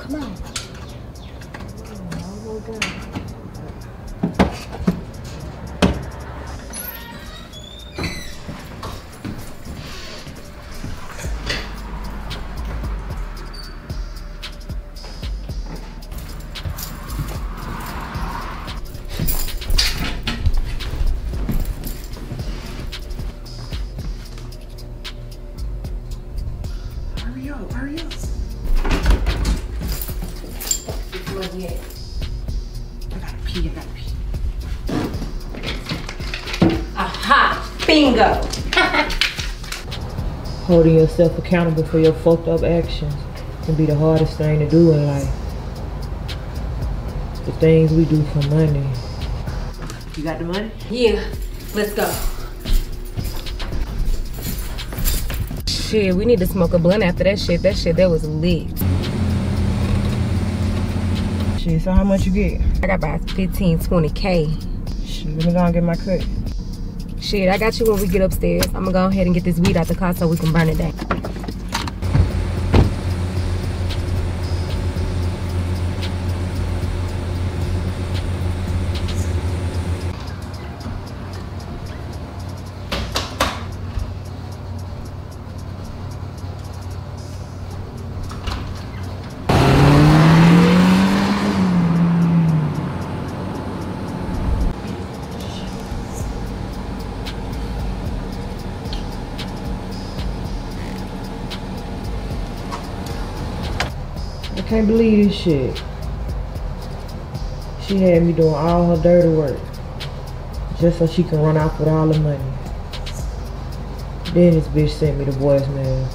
Come on. Oh, we'll go. Bingo! Holding yourself accountable for your fucked up actions can be the hardest thing to do in life. The things we do for money. You got the money? Yeah, let's go. Shit, we need to smoke a blunt after that shit. That shit, that was lit. Shit, so how much you get? I got about fifteen, twenty K. Shit, let me go and get my cut. Shit, I got you when we get upstairs. I'm gonna go ahead and get this weed out the car so we can burn it down. Can't believe this shit. She had me doing all her dirty work just so she can run off with all the money. Then this bitch sent me the voicemail.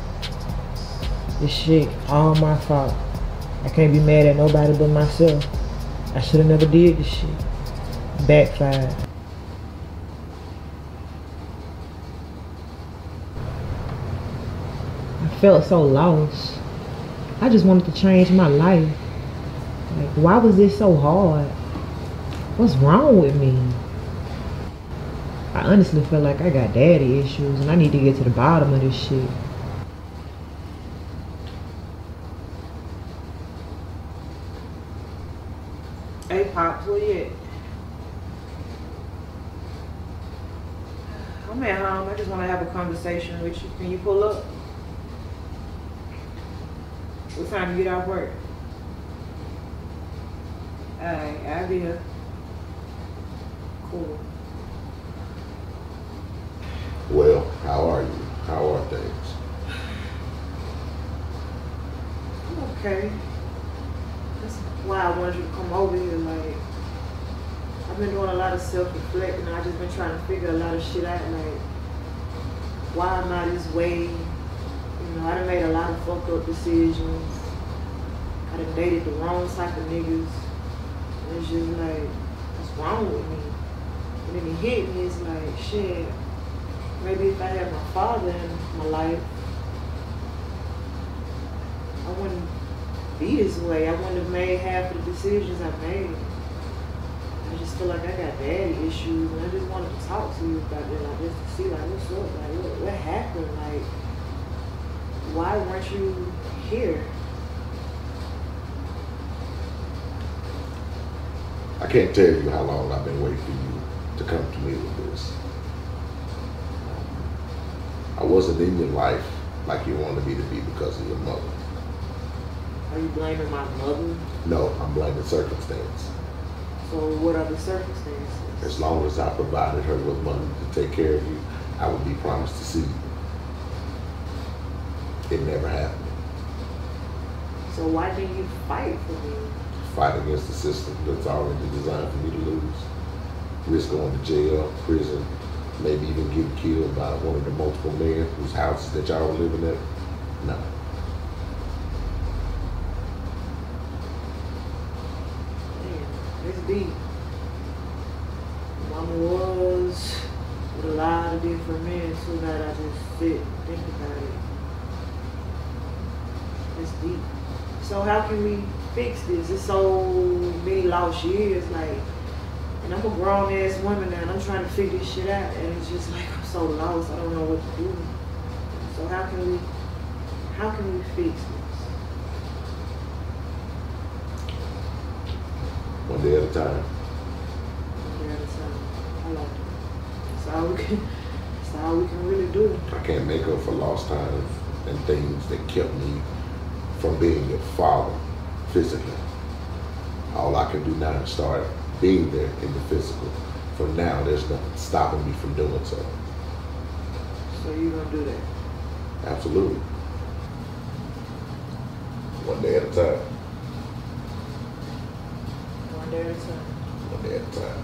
This shit all my fault. I can't be mad at nobody but myself. I should have never did this shit. Backfired. I felt so lost. I just wanted to change my life. Like, why was this so hard? What's wrong with me? I honestly feel like I got daddy issues and I need to get to the bottom of this shit. Hey, Pops, where you at? I'm at home. I just want to have a conversation with you. Can you pull up? What time you get off work? Alright, I'll be here. Cool. Well, how are you? How are things? I'm okay. That's why I wanted you to come over here. Like, I've been doing a lot of self-reflecting. I've just been trying to figure a lot of shit out. Like, why am I this way? You know, I done made a lot of fucked up decisions. I done dated the wrong type of niggas. And it's just like, what's wrong with me? And then it hit me, it's like, shit, maybe if I had my father in my life, I wouldn't be this way. I wouldn't have made half of the decisions I made. I just feel like I got daddy issues, and I just wanted to talk to you about that, like, just to see, like, what's up? Like, what, what happened? Like, why weren't you here? I can't tell you how long I've been waiting for you to come to me with this. I wasn't in your life like you wanted me to be because of your mother. Are you blaming my mother? No, I'm blaming circumstance. So what are the circumstances? As long as I provided her with money to take care of you, I would be promised to see you. It never happened. So why did you fight for me? Fight against the system that's already designed for me to lose. Risk going to jail, prison, maybe even getting killed by one of the multiple men whose houses that y'all were living at. No. Damn, it's deep. Mama was with a lot of different men, so that I just sit and think about it. It's deep. So how can we fix this? It's so many lost years, like, and I'm a grown ass woman now and I'm trying to figure this shit out and it's just like I'm so lost, I don't know what to do. So how can we how can we fix this? One day at a time. One day at a time. I like that. That's all we can that's all we can really do. I can't make up for lost time and things that kept me from being your father physically. All I can do now is start being there in the physical. From now, there's nothing stopping me from doing so. So you're gonna do that? Absolutely. One day at a time. One day at a time. One day at a time.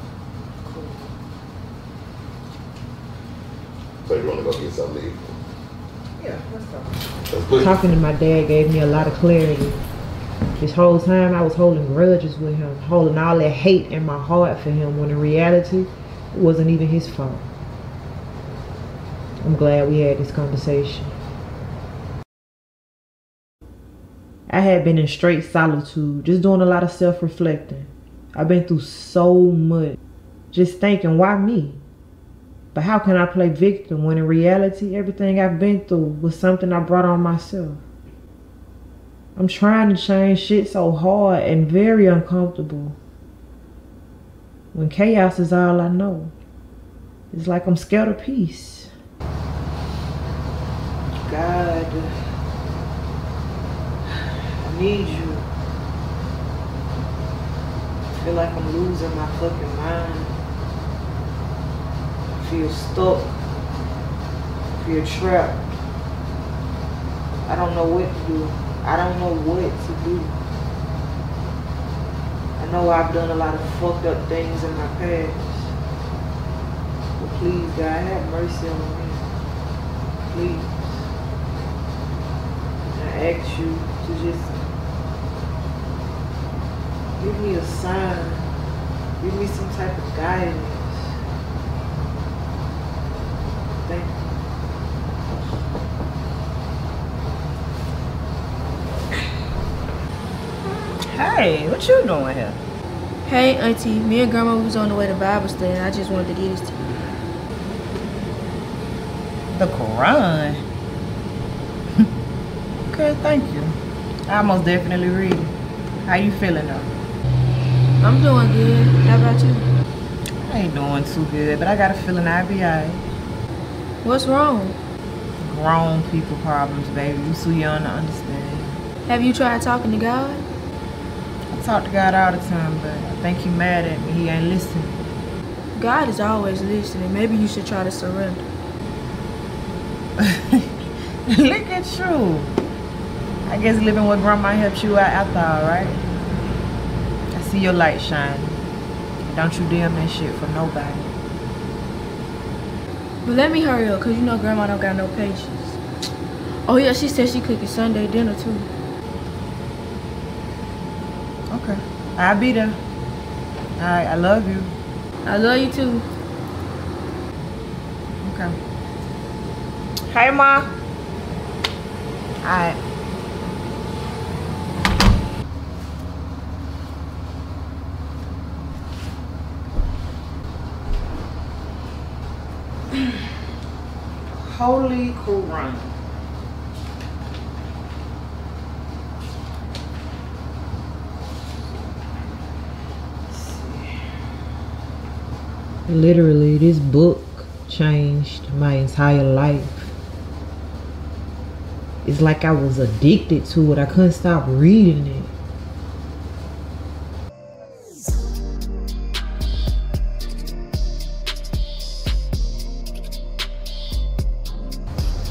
Cool. So you wanna go get something to eat? Yeah. Talking to my dad gave me a lot of clarity. This whole time I was holding grudges with him, holding all that hate in my heart for him, when in reality, it wasn't even his fault. I'm glad we had this conversation. I had been in straight solitude, just doing a lot of self-reflecting. I've been through so much, just thinking, why me? But how can I play victim when in reality, everything I've been through was something I brought on myself? I'm trying to change shit so hard and very uncomfortable. When chaos is all I know, it's like I'm scared of peace. God, I need you. I feel like I'm losing my fucking mind. I feel stuck, I feel trapped. I don't know what to do. I don't know what to do. I know I've done a lot of fucked up things in my past. But please, God, have mercy on me. Please. I ask you to just give me a sign. Give me some type of guidance. Hey, what you doing here? Hey, auntie. Me and grandma was on the way to Bible study and I just wanted to get this to you. The Quran? Okay, thank you. I most definitely read it. How you feeling though? I'm doing good. How about you? I ain't doing too good, but I got a feeling I'll be alright. What's wrong? Grown people problems, baby. You too young to understand. Have you tried talking to God? I talk to God all the time, but I think he's mad at me. He ain't listening. God is always listening. Maybe you should try to surrender. Look at you. I guess living with grandma helped you out after all, right? I see your light shining. Don't you damn that shit for nobody. But let me hurry up, because you know grandma don't got no patience. Oh yeah, she said she cooking Sunday dinner too. Okay. I'll be there. Alright, I love you. I love you too. Okay. Hey, Ma. Alright. Holy Quran. Literally, this book changed my entire life. It's like I was addicted to it. I couldn't stop reading it.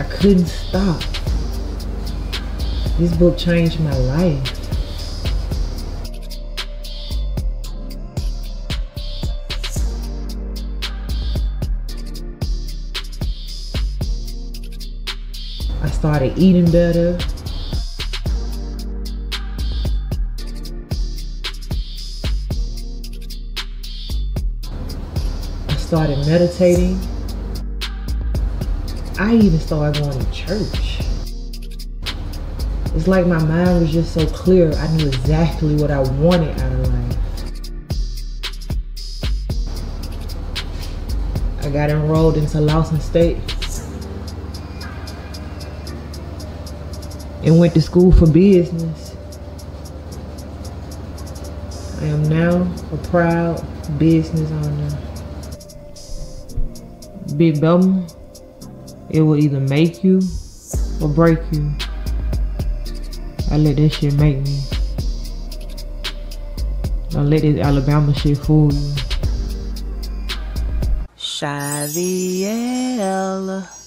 I couldn't stop. This book changed my life. Started eating better. I started meditating. I even started going to church. It's like my mind was just so clear. I knew exactly what I wanted out of life. I got enrolled into Lawson State and went to school for business. I am now a proud business owner. Big Belmont, it will either make you or break you. I let that shit make me. Don't let this Alabama shit fool you. Xavier.